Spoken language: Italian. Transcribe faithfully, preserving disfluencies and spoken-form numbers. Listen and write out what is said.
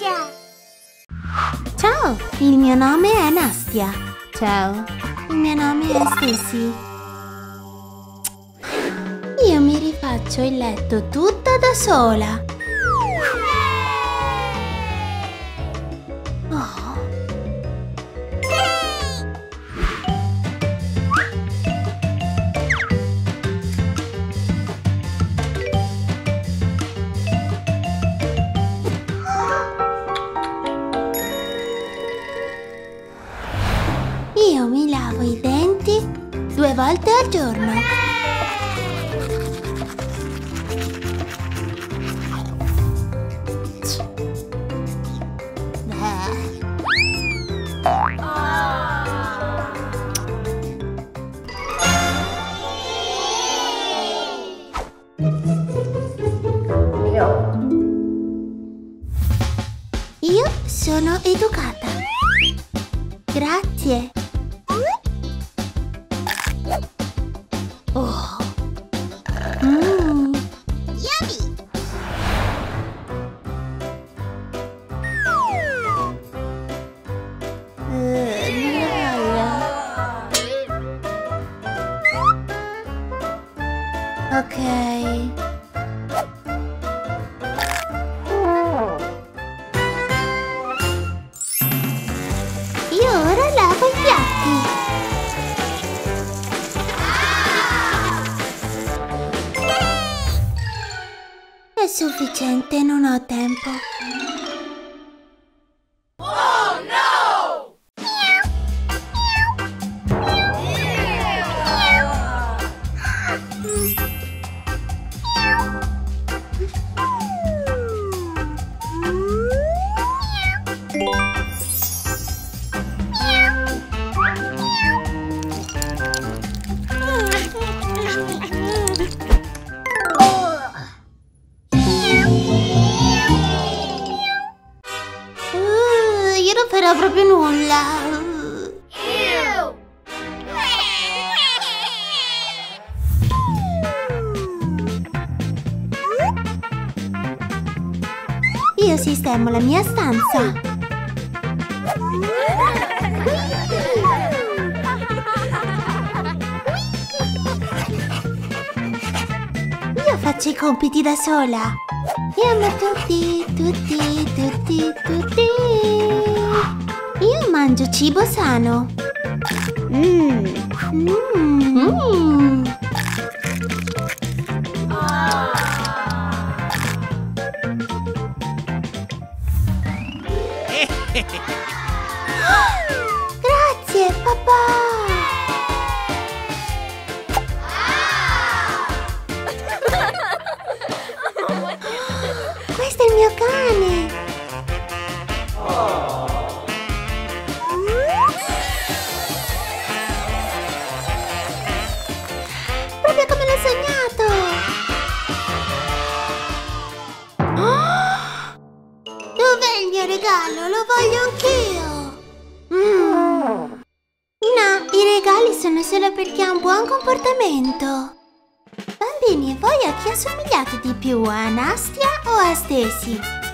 Nastya! Ciao, il mio nome è Nastya. Ciao, il mio nome è Stacy. Io mi rifaccio il letto tutta da sola. Oh. Io mi lavo i denti due volte al giorno. Io sono educata. Grazie. Oh. Mm. Yummy. Uh, ok. Io ora lavo i piatti. Sufficiente, non ho tempo. Oh no! Non farò proprio nulla. Ew. Io sistemo la mia stanza. Io faccio i compiti da sola. Io amo tutti, tutti, tutti, tutti. Io mangio cibo sano. Mm. Mm. Mm. Ah. Grazie, papà. Ah. Questo è il mio cane. Oh. Regalo, lo voglio anch'io! Mm. No, i regali sono solo per chi ha un buon comportamento. Bambini, voi a chi assomigliate di più? A Nastya o a Stacy?